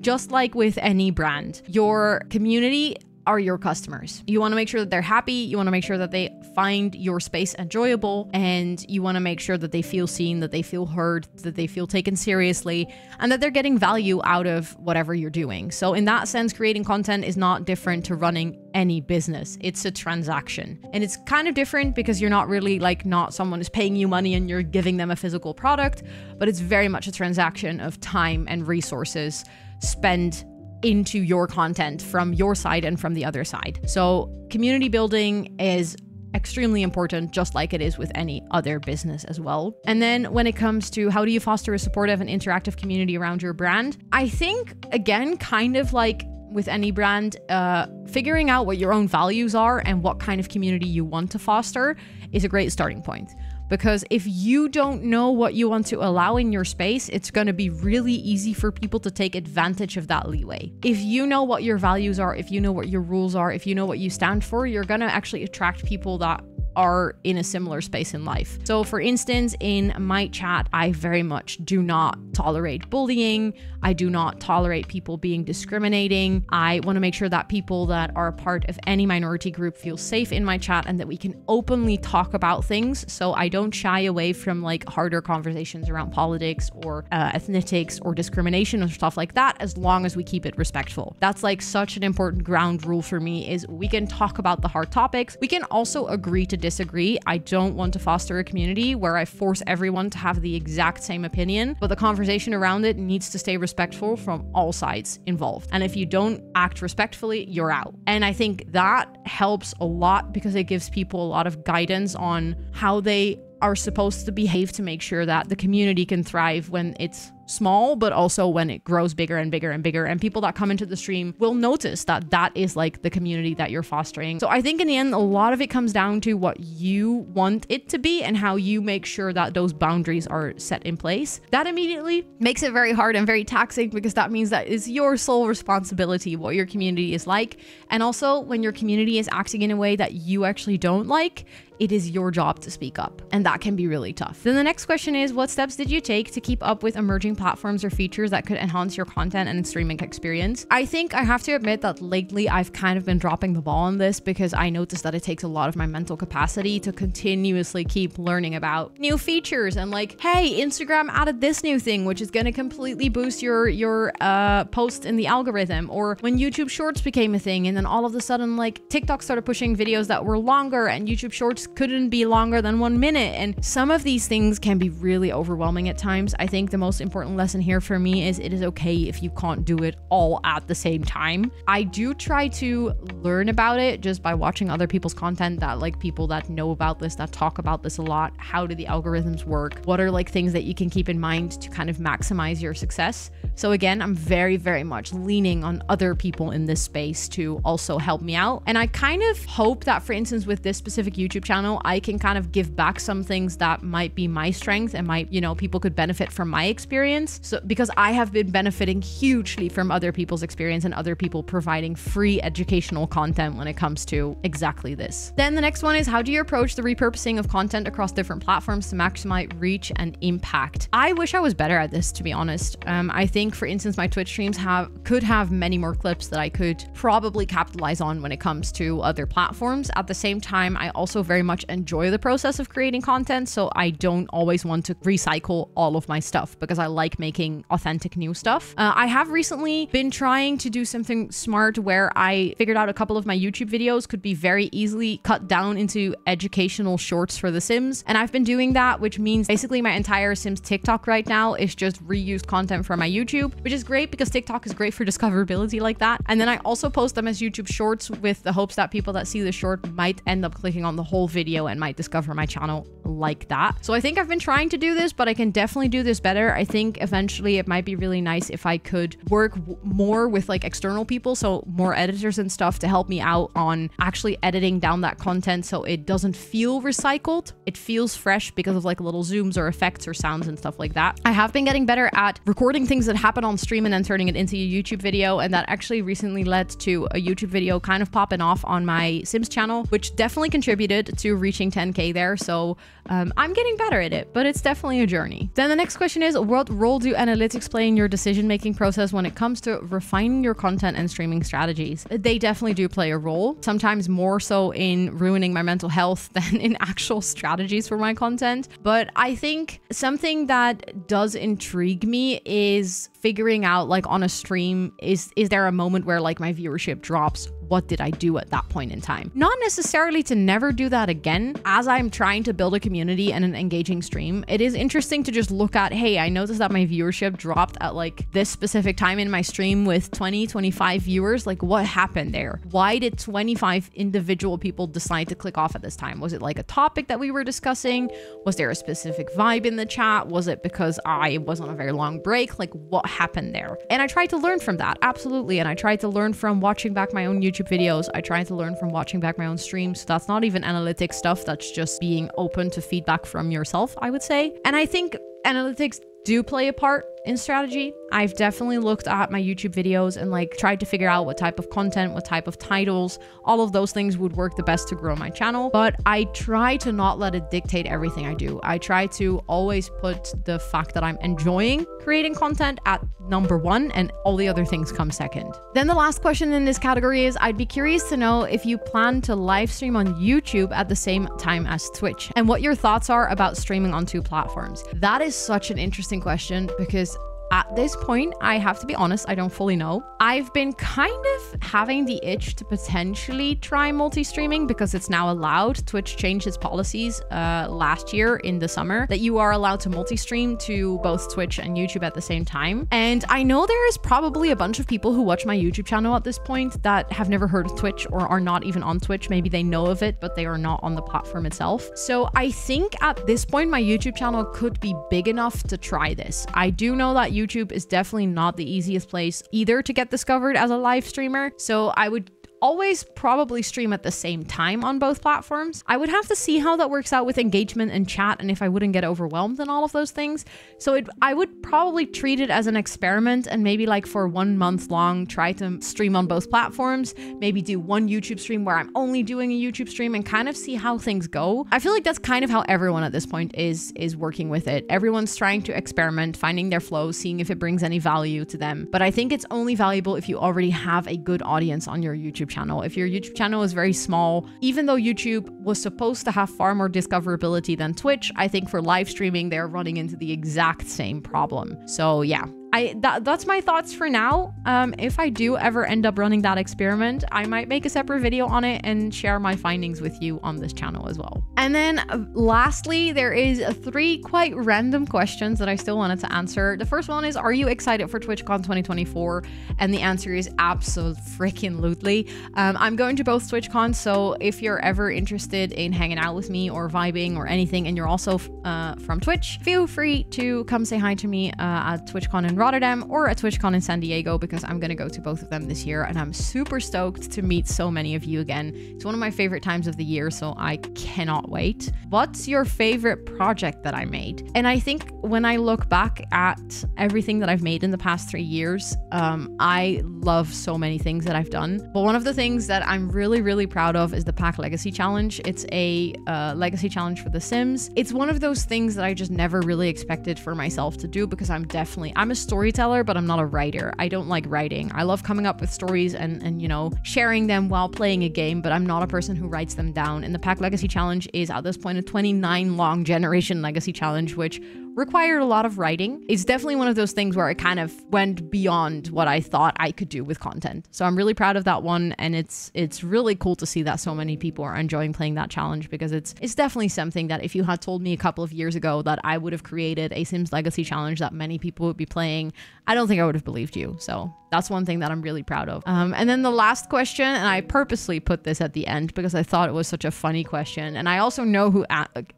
Just like with any brand, your community are your customers. You want to make sure that they're happy. You want to make sure that they find your space enjoyable, and you want to make sure that they feel seen, that they feel heard, that they feel taken seriously, and that they're getting value out of whatever you're doing. So in that sense, creating content is not different to running any business. It's a transaction, and it's kind of different because you're not really like, not someone is paying you money and you're giving them a physical product, but it's very much a transaction of time and resources spent into your content from your side and from the other side. So community building is extremely important, just like it is with any other business as well. And then when it comes to how do you foster a supportive and interactive community around your brand, I think again, kind of like with any brand, figuring out what your own values are and what kind of community you want to foster is a great starting point. Because if you don't know what you want to allow in your space, it's going to be really easy for people to take advantage of that leeway. If you know what your values are, if you know what your rules are, if you know what you stand for, you're going to actually attract people that are in a similar space in life. So for instance, in my chat, I very much do not tolerate bullying. I do not tolerate people being discriminating. I want to make sure that people that are a part of any minority group feel safe in my chat, and that we can openly talk about things. So I don't shy away from like harder conversations around politics or ethnicities or discrimination or stuff like that, as long as we keep it respectful. That's like such an important ground rule for me, is we can talk about the hard topics. We can also agree to disagree. I don't want to foster a community where I force everyone to have the exact same opinion, but the conversation around it needs to stay respectful from all sides involved. And if you don't act respectfully, you're out. And I think that helps a lot, because it gives people a lot of guidance on how they are supposed to behave to make sure that the community can thrive when it's small, but also when it grows bigger and bigger and bigger. And people that come into the stream will notice that that is like the community that you're fostering. So I think in the end, a lot of it comes down to what you want it to be and how you make sure that those boundaries are set in place. That immediately makes it very hard and very taxing, because that means that is your sole responsibility, what your community is like. And also when your community is acting in a way that you actually don't like, it is your job to speak up, and that can be really tough. Then the next question is, what steps did you take to keep up with emerging platforms or features that could enhance your content and streaming experience? I think I have to admit that lately I've kind of been dropping the ball on this, because I noticed that it takes a lot of my mental capacity to continuously keep learning about new features and like, hey, Instagram added this new thing, which is gonna completely boost your post in the algorithm. Or when YouTube Shorts became a thing, and then all of a sudden like TikTok started pushing videos that were longer and YouTube Shorts couldn't be longer than 1 minute. And some of these things can be really overwhelming at times. I think the most important lesson here for me is it is okay if you can't do it all at the same time. I do try to learn about it just by watching other people's content, that like people that know about this, that talk about this a lot. How do the algorithms work? What are like things that you can keep in mind to kind of maximize your success? So again, I'm very, very much leaning on other people in this space to also help me out. And I kind of hope that, for instance, with this specific YouTube channel, I can kind of give back some things that might be my strength and might, you know, people could benefit from my experience. So because I have been benefiting hugely from other people's experience and other people providing free educational content when it comes to exactly this. Then the next one is, how do you approach the repurposing of content across different platforms to maximize reach and impact? I wish I was better at this, to be honest. I think, for instance, my Twitch streams could have many more clips that I could probably capitalize on when it comes to other platforms. At the same time, I also very much enjoy the process of creating content, so I don't always want to recycle all of my stuff, because I like making authentic new stuff. I have recently been trying to do something smart where I figured out a couple of my YouTube videos could be very easily cut down into educational shorts for The Sims, and I've been doing that, which means basically my entire Sims TikTok right now is just reused content from my YouTube, which is great because TikTok is great for discoverability like that. And then I also post them as YouTube shorts with the hopes that people that see the short might end up clicking on the whole video and might discover my channel like that. So I think I've been trying to do this, but I can definitely do this better. I think eventually it might be really nice if I could work more with like external people, so more editors and stuff, to help me out on actually editing down that content so it doesn't feel recycled. It feels fresh because of like little zooms or effects or sounds and stuff like that. I have been getting better at recording things that happen on stream and then turning it into a YouTube video, and that actually recently led to a YouTube video kind of popping off on my Sims channel, which definitely contributed to reaching 10k there. So I'm getting better at it, but it's definitely a journey. Then the next question is, what role do analytics play in your decision-making process when it comes to refining your content and streaming strategies? They definitely do play a role, sometimes more so in ruining my mental health than in actual strategies for my content. But I think something that does intrigue me is figuring out, like on a stream, is there a moment where like my viewership drops? What did I do at that point in time? Not necessarily to never do that again. As I'm trying to build a community and an engaging stream, it is interesting to just look at, hey, I noticed that my viewership dropped at like this specific time in my stream with 20, 25 viewers. Like, what happened there? Why did 25 individual people decide to click off at this time? Was it like a topic that we were discussing? Was there a specific vibe in the chat? Was it because I was on a very long break? Like, what happened there? And I tried to learn from that, absolutely. And I tried to learn from watching back my own YouTube videos. I try to learn from watching back my own streams. So that's not even analytics stuff. That's just being open to feedback from yourself, I would say. And I think analytics do play a part in strategy. I've definitely looked at my YouTube videos and like tried to figure out what type of content, what type of titles, all of those things would work the best to grow my channel. But I try to not let it dictate everything I do. I try to always put the fact that I'm enjoying creating content at #1, and all the other things come second. Then the last question in this category is, I'd be curious to know if you plan to live stream on YouTube at the same time as Twitch, and what your thoughts are about streaming on two platforms. That is such an interesting question, because At this point, I have to be honest, I don't fully know. I've been kind of having the itch to potentially try multi-streaming because it's now allowed. Twitch changed its policies last year in the summer that you are allowed to multi-stream to both Twitch and YouTube at the same time. And I know there is probably a bunch of people who watch my YouTube channel at this point that have never heard of Twitch or are not even on Twitch. Maybe they know of it, but they are not on the platform itself. So I think at this point, my YouTube channel could be big enough to try this. I do know that YouTube is definitely not the easiest place either to get discovered as a live streamer. So I would always probably stream at the same time on both platforms. I would have to see how that works out with engagement and chat and if I wouldn't get overwhelmed and all of those things. So I would probably treat it as an experiment and maybe like for 1 month long, try to stream on both platforms, maybe do one YouTube stream where I'm only doing a YouTube stream and kind of see how things go. I feel like that's kind of how everyone at this point is working with it. Everyone's trying to experiment, finding their flow, seeing if it brings any value to them. But I think it's only valuable if you already have a good audience on your YouTube channel. If your YouTube channel is very small, even though YouTube was supposed to have far more discoverability than Twitch, I think for live streaming, they're running into the exact same problem. So yeah, that's my thoughts for now. If I do ever end up running that experiment, I might make a separate video on it and share my findings with you on this channel as well. And then lastly, there is 3 quite random questions that I still wanted to answer. The first one is, are you excited for TwitchCon 2024? And the answer is abso-freaking-lutely. I'm going to both TwitchCons, so if you're ever interested in hanging out with me or vibing or anything, and you're also from Twitch, feel free to come say hi to me at TwitchCon in Rotterdam or at TwitchCon in San Diego, because I'm going to go to both of them this year and I'm super stoked to meet so many of you again. It's one of my favorite times of the year, so I cannot wait. What's your favorite project that I made? And I think when I look back at everything that I've made in the past 3 years, I love so many things that I've done. But one of the things that I'm really, really proud of is the PAC Legacy Challenge. It's a legacy challenge for The Sims. It's one of those things that I just never really expected for myself to do, because I'm a storyteller, but I'm not a writer. I don't like writing. I love coming up with stories and you know, sharing them while playing a game, but I'm not a person who writes them down. And the PAC Legacy Challenge is at this point a 29 long generation legacy challenge, which required a lot of writing. It's definitely one of those things where it kind of went beyond what I thought I could do with content. So I'm really proud of that one, and it's really cool to see that so many people are enjoying playing that challenge, because it's definitely something that if you had told me a couple of years ago that I would have created a Sims Legacy challenge that many people would be playing, I don't think I would have believed you. So that's one thing that I'm really proud of. And then the last question, and I purposely put this at the end because I thought it was such a funny question, and I also know who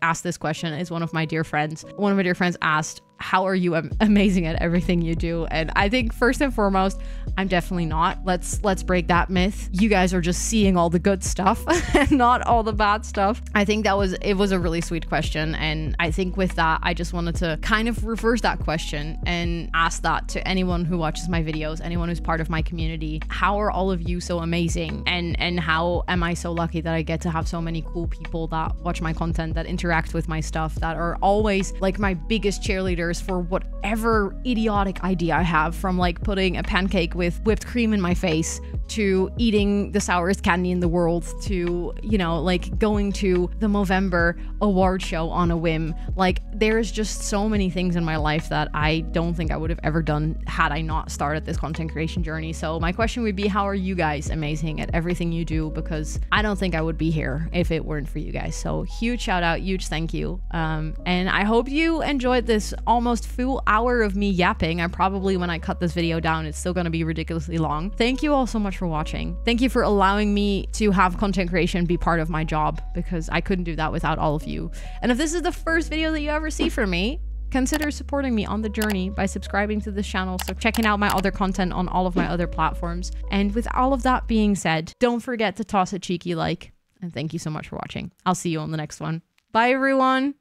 asked this question. It's one of my dear friends. One of my dear friends asked, how are you amazing at everything you do? And I think first and foremost, I'm definitely not. Let's break that myth. You guys are just seeing all the good stuff and not all the bad stuff. I think it was a really sweet question, and I think with that, I just wanted to kind of reverse that question and ask that to anyone who watches my videos, anyone who's part of my community. How are all of you so amazing? And how am I so lucky that I get to have so many cool people that watch my content, that interact with my stuff, that are always like my biggest cheerleaders for whatever idiotic idea I have, from like putting a pancake with whipped cream in my face to eating the sourest candy in the world to, you know, like going to the Movember award show on a whim. Like, there's just so many things in my life that I don't think I would have ever done had I not started this content creation journey. So my question would be, how are you guys amazing at everything you do? Because I don't think I would be here if it weren't for you guys. So huge shout out, huge thank you. And I hope you enjoyed this almost full hour of me yapping. I probably, when I cut this video down, it's still going to be ridiculously long. Thank you all so much for watching. Thank you for allowing me to have content creation be part of my job, because I couldn't do that without all of you. And if this is the first video that you ever see from me, consider supporting me on the journey by subscribing to this channel, so checking out my other content on all of my other platforms. And with all of that being said, don't forget to toss a cheeky like, and thank you so much for watching. I'll see you on the next one. Bye everyone.